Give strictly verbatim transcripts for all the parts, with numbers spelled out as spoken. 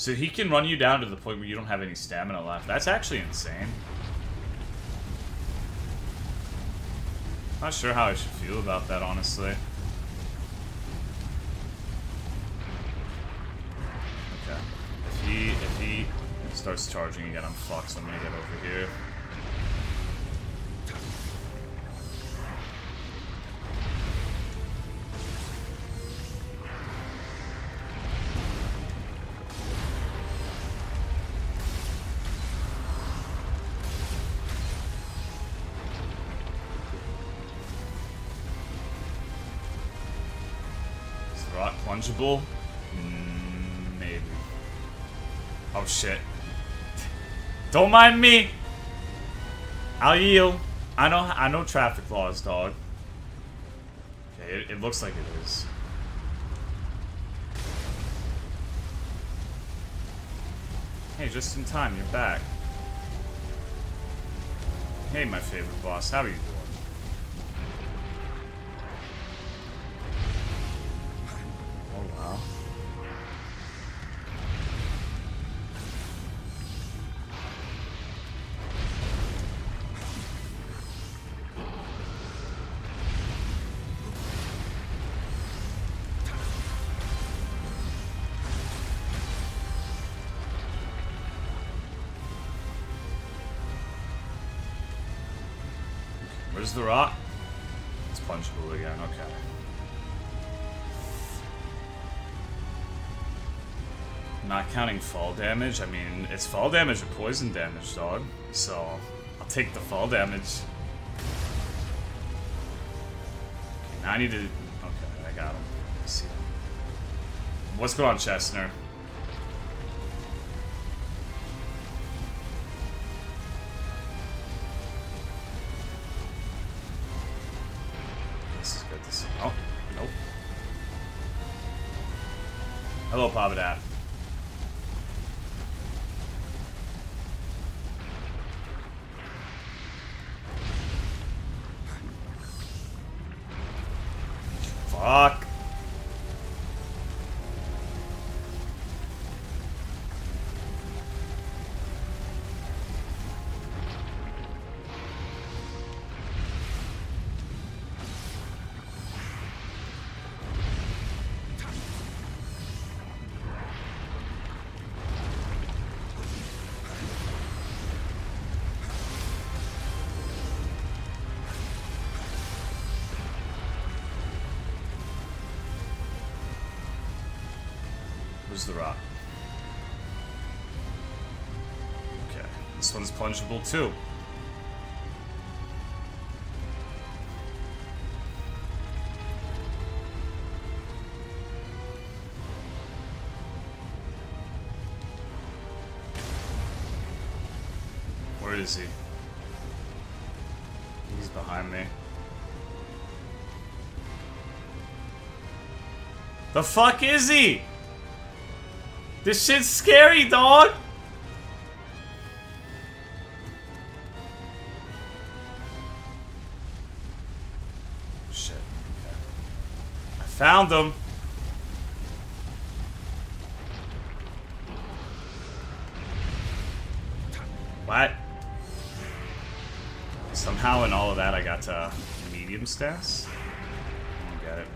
So he can run you down to the point where you don't have any stamina left. That's actually insane. Not sure how I should feel about that, honestly. Okay. If he, if he starts charging again, I'm fucked, so I'm gonna get over here. Plungeable? Maybe. Oh shit. Don't mind me! I'll yield. I know I know traffic laws, dog. Okay, it, it looks like it is. Hey, just in time, you're back. Hey, my favorite boss, how are you doing? Where's the rock? It's punchable again, okay. Not counting fall damage, I mean, it's fall damage or poison damage, dog. So, I'll take the fall damage. Okay, now I need to... Okay, I got him. I see him. What's going on, Chestner? Hello, Papa Dad. Fuck. Where's the rock? Okay, this one's plungeable too. Where is he? He's behind me. The fuck is he? This shit's scary, dog. Shit. Okay. I found them. What? Somehow in all of that I got to medium stats. I don't get it.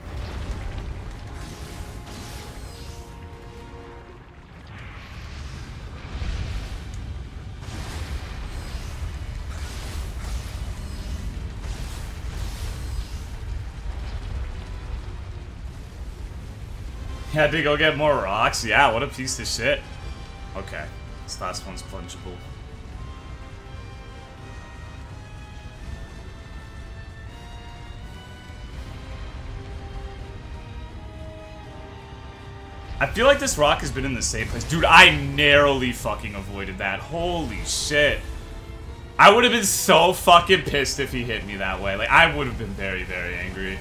Had to go get more rocks. Yeah, what a piece of shit. Okay, this last one's plungeable. I feel like this rock has been in the same place. Dude, I narrowly fucking avoided that. Holy shit. I would have been so fucking pissed if he hit me that way. Like, I would have been very, very angry.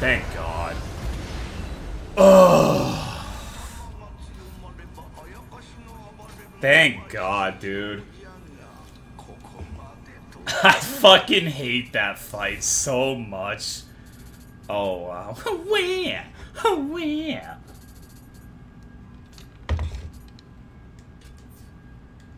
Thank God. Oh. Thank God, dude. I fucking hate that fight so much. Oh wow. Where? Where?